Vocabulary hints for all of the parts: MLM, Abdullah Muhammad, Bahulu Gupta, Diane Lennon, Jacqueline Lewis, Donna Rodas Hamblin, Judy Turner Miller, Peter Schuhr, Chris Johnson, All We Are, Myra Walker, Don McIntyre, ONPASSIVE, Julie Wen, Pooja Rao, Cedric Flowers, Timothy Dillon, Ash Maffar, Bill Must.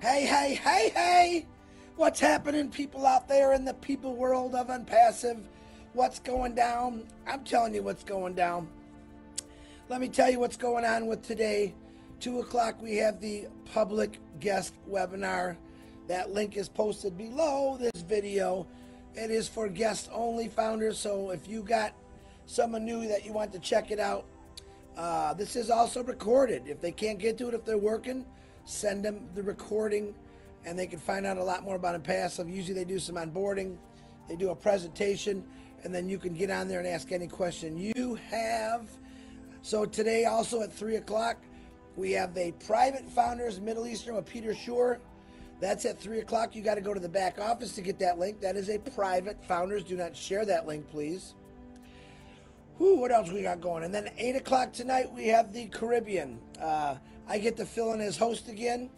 Hey, hey, hey, hey! What's happening, people out there in the people world of ONPASSIVE? What's going down? I'm telling you what's going down. Let me tell you what's going on with today. 2 o'clock, we have the public guest webinar. That link is posted below this video. It is for guest only founders, so if you got someone new that you want to check it out, this is also recorded. If they can't get to it, if they're working, send them the recording and they can find out a lot more about ONPASSIVE. Usually they do some onboarding, they do a presentation, and then you can get on there and ask any question you have. So today also at 3 o'clock, we have a private founders Middle Eastern with Peter Schuhr. That's at 3 o'clock. You got to go to the back office to get that link. That is a private founders. Do not share that link, please. Whew, what else we got going? And then 8 o'clock tonight, we have the Caribbean. I get to fill in as host again.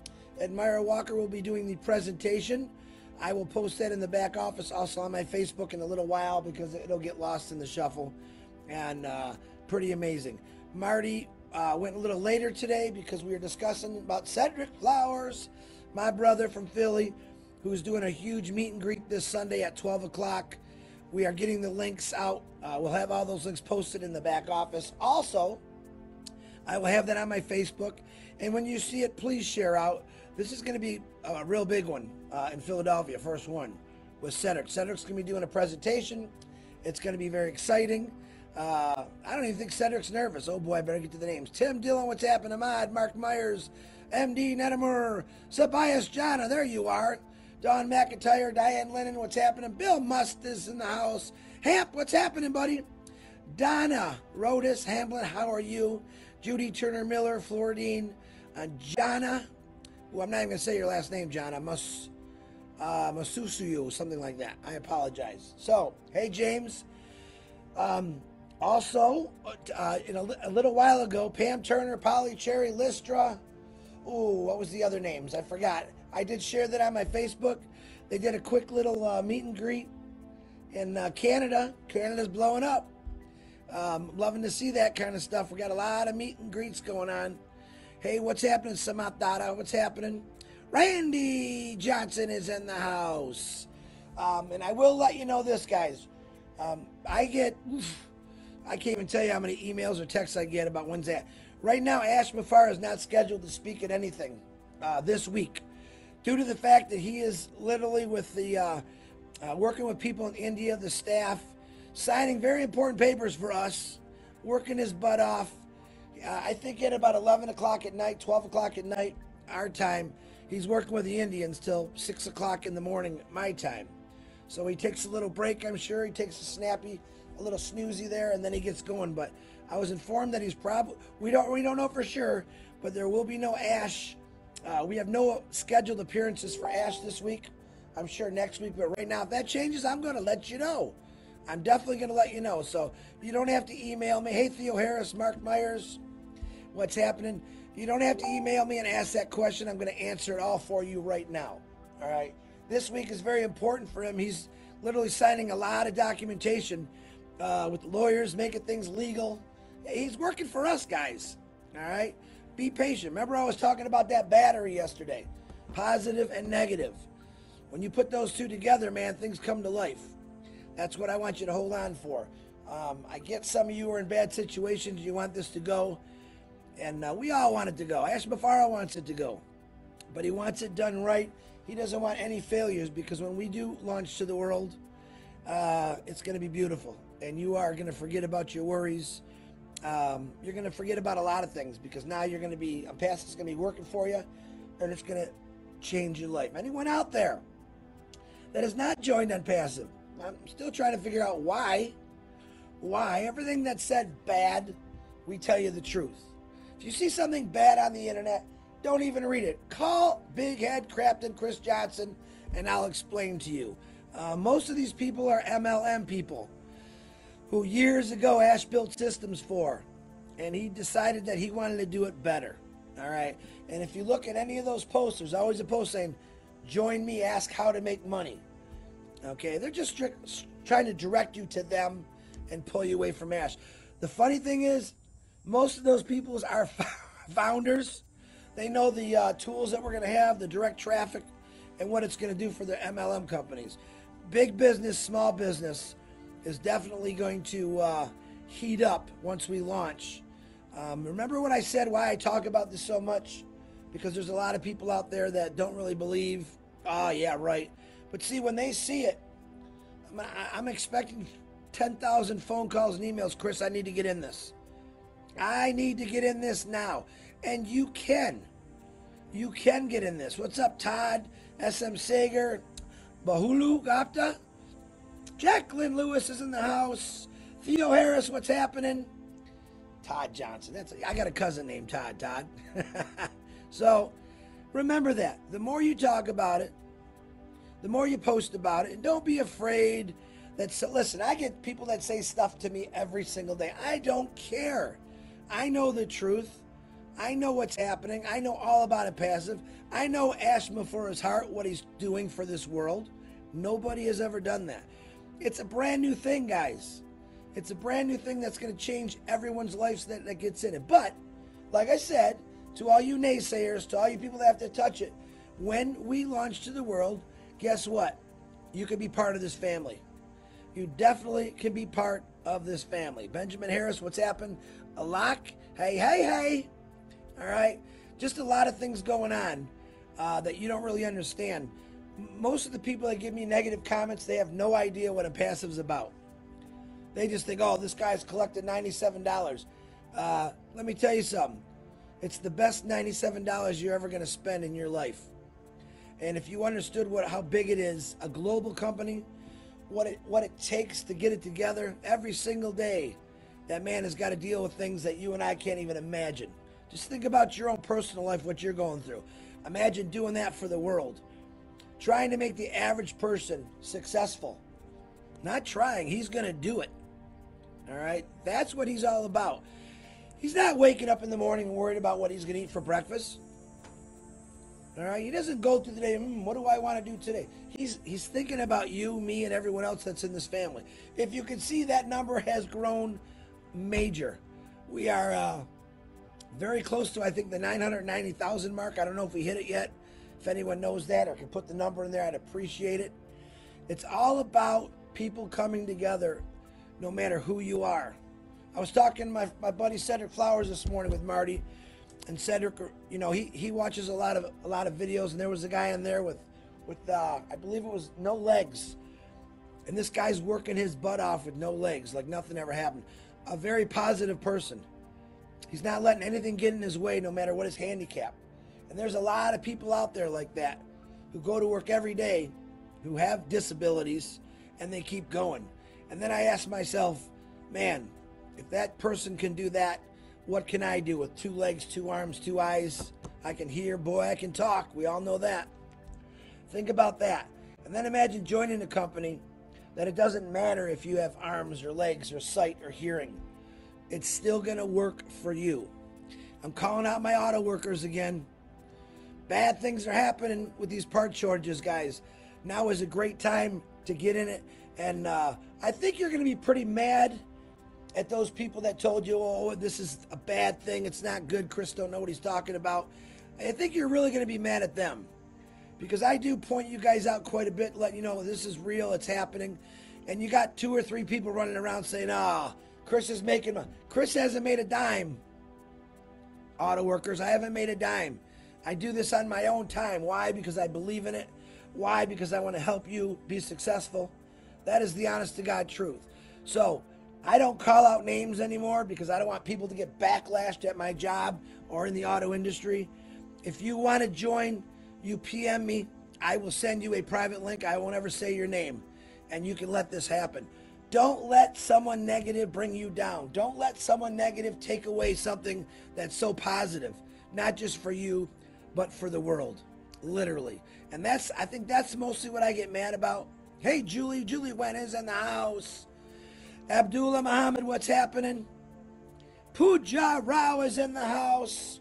Myra Walker will be doing the presentation. I will post that in the back office, also on my Facebook in a little while, because it'll get lost in the shuffle. And pretty amazing. Marty went a little later today because we were discussing about Cedric Flowers, my brother from Philly, who's doing a huge meet and greet this Sunday at 12 o'clock. We are getting the links out. We'll have all those links posted in the back office. Also, I will have that on my Facebook. And when you see it, please share out. This is going to be a real big one in Philadelphia, first one, with Cedric. Cedric's going to be doing a presentation. It's going to be very exciting. I don't even think Cedric's nervous. Oh, boy, I better get to the names. Tim Dillon, what's happening? Ahmad, Mark Myers, MD Netamur, Sabias Jana, there you are. Don McIntyre, Diane Lennon, what's happening? Bill Must is in the house. Hamp, what's happening, buddy? Donna Rodas Hamblin, how are you? Judy Turner Miller, Floridine, Jana. Well, I'm not even going to say your last name, Jana. Masusuyu, something like that. I apologize. So, hey, James. Also, a little while ago, Pam Turner, Polly Cherry, Lystra. Ooh, what was the other names? I forgot. I did share that on my Facebook. They did a quick little meet and greet in Canada. Canada's blowing up. Loving to see that kind of stuff. We got a lot of meet and greets going on. Hey, what's happening, Samatara? What's happening? Randy Johnson is in the house. And I will let you know this, guys. I get, I can't even tell you how many emails or texts I get about when's that. Right now, Ash Maffar is not scheduled to speak at anything this week, due to the fact that he is literally with the, working with people in India, the staff, signing very important papers for us, working his butt off. I think at about 11 o'clock at night, 12 o'clock at night, our time, he's working with the Indians till 6 o'clock in the morning, my time. So he takes a little break, I'm sure. He takes a snappy, a little snoozy there, and then he gets going. But I was informed that he's probably, we don't know for sure, but there will be no Ash. We have no scheduled appearances for Ash this week. I'm sure next week, but right now, if that changes, I'm going to let you know. I'm definitely going to let you know. So you don't have to email me. Hey, Theo Harris, Mark Myers, what's happening? You don't have to email me and ask that question. I'm going to answer it all for you right now. All right. This week is very important for him. He's literally signing a lot of documentation with lawyers, making things legal. He's working for us, guys. All right. Be patient. Remember, I was talking about that battery yesterday, positive and negative. When you put those two together, man, things come to life. That's what I want you to hold on for. I get some of you are in bad situations. You want this to go, and we all want it to go. Ash Maffar wants it to go, but he wants it done right. He doesn't want any failures, because when we do launch to the world, it's going to be beautiful, and you are going to forget about your worries. You're going to forget about a lot of things, because now you're going to be, ONPASSIVE's going to be working for you, and it's going to change your life. Anyone out there that has not joined ONPASSIVE, I'm still trying to figure out why. Everything that's said bad, we tell you the truth. If you see something bad on the internet, don't even read it. Call Big Head Crapton, Chris Johnson, and I'll explain to you. Most of these people are MLM people, who years ago Ash built systems for, and he decided that he wanted to do it better. All right. And if you look at any of those posts, there's always a post saying, join me, ask how to make money. Okay. They're just trying to direct you to them and pull you away from Ash. The funny thing is, most of those people are founders They know the tools that we're going to have, the direct traffic, and what it's going to do for the MLM companies. Big business, small business is definitely going to heat up once we launch. Remember what I said, why I talk about this so much? Because there's a lot of people out there that don't really believe, oh yeah, right. But see, when they see it, I'm expecting 10,000 phone calls and emails. Chris, I need to get in this. I need to get in this now. And you can. You can get in this. What's up, Todd, SM Sager, Bahulu Gupta, Jacqueline Lewis is in the house, Theo Harris, what's happening? Todd Johnson, that's I got a cousin named Todd, So remember that. The more you talk about it, the more you post about it, and don't be afraid that, listen, I get people that say stuff to me every single day. I don't care. I know the truth. I know what's happening. I know all about it passive. I know Ash Mafareh's heart, what he's doing for this world. Nobody has ever done that. It's a brand new thing, guys. It's a brand new thing that's going to change everyone's life that gets in it. But, like I said, to all you naysayers, to all you people that have to touch it, when we launch to the world, guess what? You can be part of this family. You definitely can be part of this family. Benjamin Harris, what's happened? Alak, hey, hey, hey. All right, just a lot of things going on that you don't really understand. Most of the people that give me negative comments, they have no idea what a passive's about. They just think, oh, this guy's collected $97. Let me tell you something. It's the best $97 you're ever going to spend in your life. And if you understood how big it is, a global company, what it takes to get it together, every single day, that man has got to deal with things that you and I can't even imagine. Just think about your own personal life, what you're going through. Imagine doing that for the world. Trying to make the average person successful. Not trying, he's going to do it. All right? That's what he's all about. He's not waking up in the morning and worried about what he's going to eat for breakfast. All right? He doesn't go through the day, what do I want to do today? He's thinking about you, me, and everyone else that's in this family. If you can see, that number has grown major. We are... very close to, I think, the 990,000 mark. I don't know if we hit it yet. If anyone knows that or can put the number in there, I'd appreciate it. It's all about people coming together, no matter who you are. I was talking to my buddy Cedric Flowers this morning with Marty, and Cedric, you know, he watches a lot of videos, and there was a guy in there with I believe it was no legs, and this guy's working his butt off with no legs, like nothing ever happened. A very positive person. He's not letting anything get in his way, no matter what his handicap. And there's a lot of people out there like that who go to work every day, who have disabilities, and they keep going. And then I ask myself, man, if that person can do that, what can I do with 2 legs, 2 arms, 2 eyes? I can hear, boy, I can talk. We all know that. Think about that. And then imagine joining a company that it doesn't matter if you have arms or legs or sight or hearing. It's still gonna work for you. I'm calling out my auto workers again. Bad things are happening with these part shortages, guys. Now is a great time to get in it. And I think you're gonna be pretty mad at those people that told you, oh, this is a bad thing, it's not good, Chris don't know what he's talking about. I think you're really gonna be mad at them, because I do point you guys out quite a bit, letting you know this is real, it's happening. And you got 2 or 3 people running around saying, ah, Chris is making money. Chris hasn't made a dime. Auto workers, I haven't made a dime. I do this on my own time. Why? Because I believe in it. Why? Because I want to help you be successful. That is the honest to God truth. So I don't call out names anymore, because I don't want people to get backlashed at my job or in the auto industry. If you want to join, you PM me. I will send you a private link. I won't ever say your name, and you can let this happen. Don't let someone negative bring you down. Don't let someone negative take away something that's so positive, not just for you, but for the world, literally. And I think that's mostly what I get mad about. Hey, Julie Wen is in the house. Abdullah Muhammad, what's happening? Pooja Rao is in the house.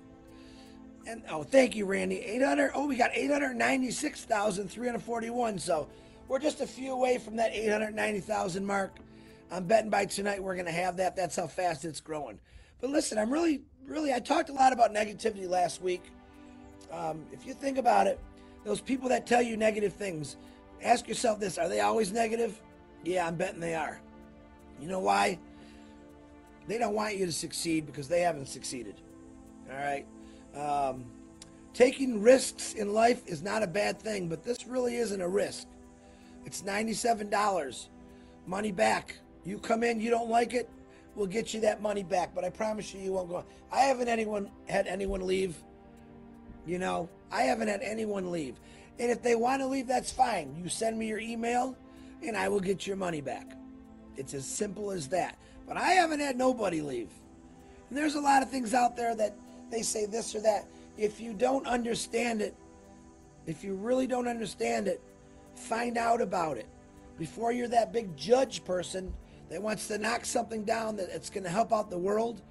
And oh, thank you, Randy. 800. Oh, we got 896,341. So we're just a few away from that 890,000 mark. I'm betting by tonight we're going to have that. That's how fast it's growing. But listen, I talked a lot about negativity last week. if you think about it, those people that tell you negative things, ask yourself this, are they always negative? Yeah, I'm betting they are. You know why? They don't want you to succeed because they haven't succeeded. All right? Taking risks in life is not a bad thing, but this really isn't a risk. It's $97. Money back. You come in, you don't like it, we'll get you that money back. But I promise you, you won't go on. I haven't had anyone leave. You know, I haven't had anyone leave. And if they want to leave, that's fine. You send me your email, and I will get your money back. It's as simple as that. But I haven't had nobody leave. And there's a lot of things out there that they say this or that. If you don't understand it, if you really don't understand it, find out about it. Before you're that big judge person that wants to knock something down that it's going to help out the world,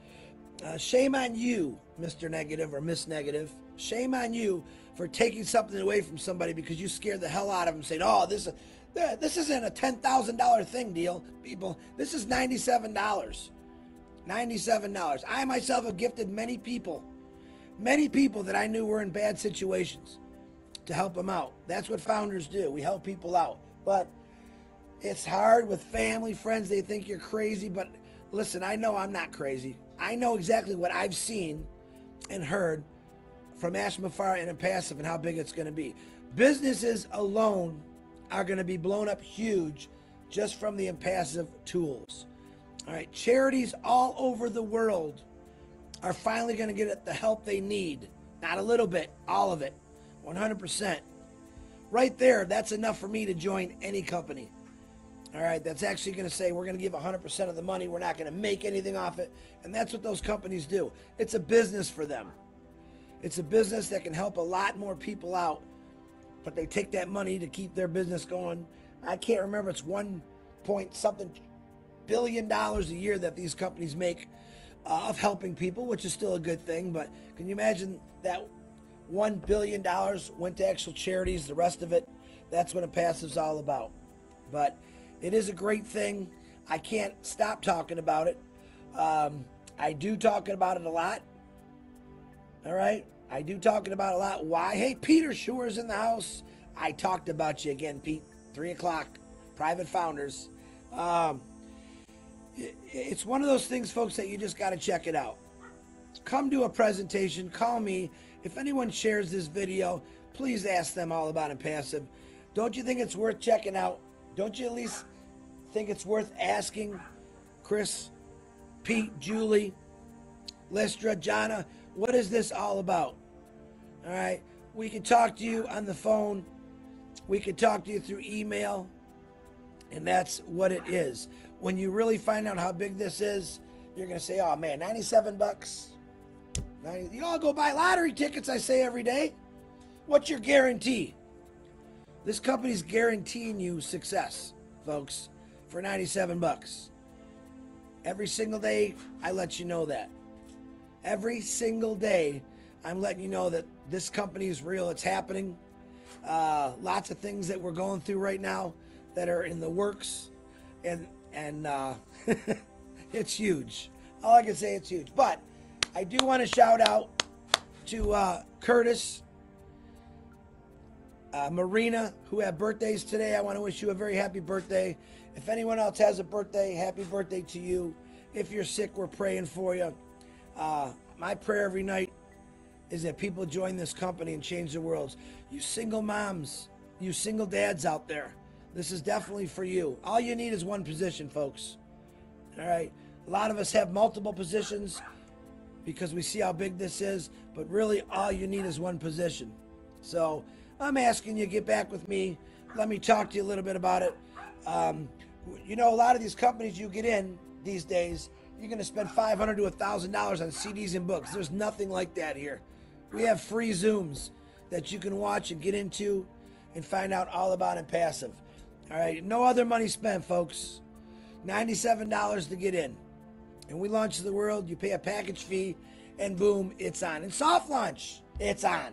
shame on you, Mr. Negative or Miss Negative. Shame on you for taking something away from somebody because you scared the hell out of them, saying, oh, this isn't a $10,000 thing deal, people. This is $97. $97. I myself have gifted many people that I knew were in bad situations to help them out. That's what founders do. We help people out. But it's hard with family, friends. They think you're crazy. But listen, I know I'm not crazy. I know exactly what I've seen and heard from Ash Maffar and ONPASSIVE and how big it's going to be. Businesses alone are going to be blown up huge just from the ONPASSIVE tools. All right, charities all over the world are finally going to get the help they need. Not a little bit, all of it, 100%. Right there, that's enough for me to join any company. All right, that's actually going to say we're going to give 100% of the money. We're not going to make anything off it. And that's what those companies do. It's a business for them. It's a business that can help a lot more people out, but they take that money to keep their business going. I can't remember, it's $1.something billion a year that these companies make of helping people, which is still a good thing, but can you imagine that $1 billion went to actual charities, the rest of it? That's what ONPASSIVE's all about. But it is a great thing. I can't stop talking about it. I do talking about it a lot. All right? I do talking about it a lot. Why? Hey, Peter Schuhr is in the house. I talked about you again, Pete. 3 o'clock, Private Founders. It's one of those things, folks, that you just got to check it out. Come do a presentation. Call me. If anyone shares this video, please ask them all about ONPASSIVE. Don't you think it's worth checking out? Don't you at least think it's worth asking Chris, Pete, Julie, Lestra, Jonna, what is this all about? All right. We can talk to you on the phone. We can talk to you through email. And that's what it is. When you really find out how big this is, you're going to say, oh, man, 97 bucks. 90, you all go buy lottery tickets, I say every day. What's your guarantee? This company's guaranteeing you success, folks, for 97 bucks. Every single day, I let you know that. Every single day, I'm letting you know that this company is real. It's happening. Lots of things that we're going through right now that are in the works. And it's huge. All I can say, it's huge. But I do want to shout out to Curtis, Marina, who have birthdays today. I want to wish you a very happy birthday. If anyone else has a birthday, happy birthday to you. If you're sick, we're praying for you. My prayer every night is that people join this company and change the world. You single moms, you single dads out there, this is definitely for you. All you need is one position, folks. All right? A lot of us have multiple positions because we see how big this is, but really all you need is one position. So I'm asking you, get back with me. Let me talk to you a little bit about it. You know, a lot of these companies you get in these days, you're going to spend $500 to $1,000 on CDs and books. There's nothing like that here. We have free Zooms that you can watch and get into and find out all about ONPASSIVE. All right, no other money spent, folks. $97 to get in. And we launch to the world, you pay a package fee, and boom, it's on. And soft launch, it's on.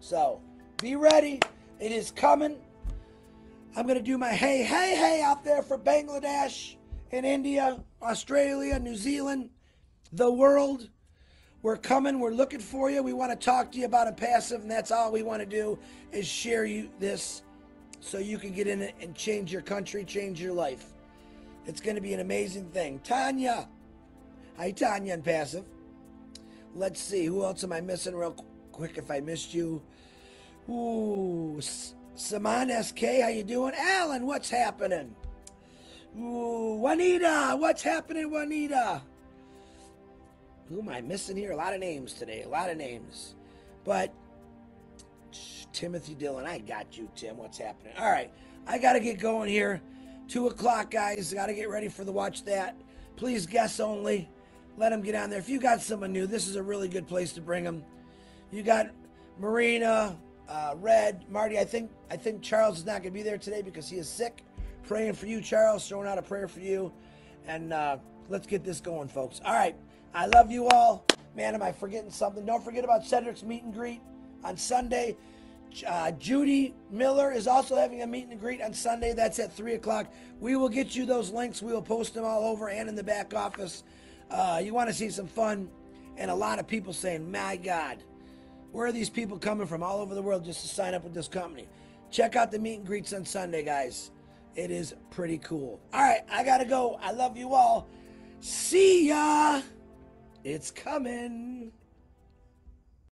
So be ready. It is coming. I'm going to do my hey, hey, hey out there for Bangladesh and India, Australia, New Zealand, the world. We're coming. We're looking for you. We want to talk to you about ONPASSIVE, and that's all we want to do is share you this so you can get in it and change your country, change your life. It's going to be an amazing thing. Tanya. Hi, Tanya ONPASSIVE. Let's see. Who else am I missing real quick if I missed you? Ooh, Saman SK, how you doing? Alan, what's happening? Ooh, Juanita, what's happening, Juanita? Who am I missing here? A lot of names today, a lot of names. But Timothy Dillon, I got you, Tim. What's happening? All right, I got to get going here. 2 o'clock, guys. Got to get ready for the Watch That. Please guess only. Let them get on there. If you got someone new, this is a really good place to bring them. You got Marina, Red, Marty. I think Charles is not going to be there today because he is sick. Praying for you, Charles. Throwing out a prayer for you. And let's get this going, folks. All right. I love you all. Man, am I forgetting something? Don't forget about Cedric's meet and greet on Sunday. Judy Miller is also having a meet and greet on Sunday. That's at 3 o'clock. We will get you those links. We will post them all over and in the back office. You want to see some fun and a lot of people saying, my God, where are these people coming from all over the world just to sign up with this company? Check out the meet and greets on Sunday, guys. It is pretty cool. All right, I got to go. I love you all. See ya. It's coming.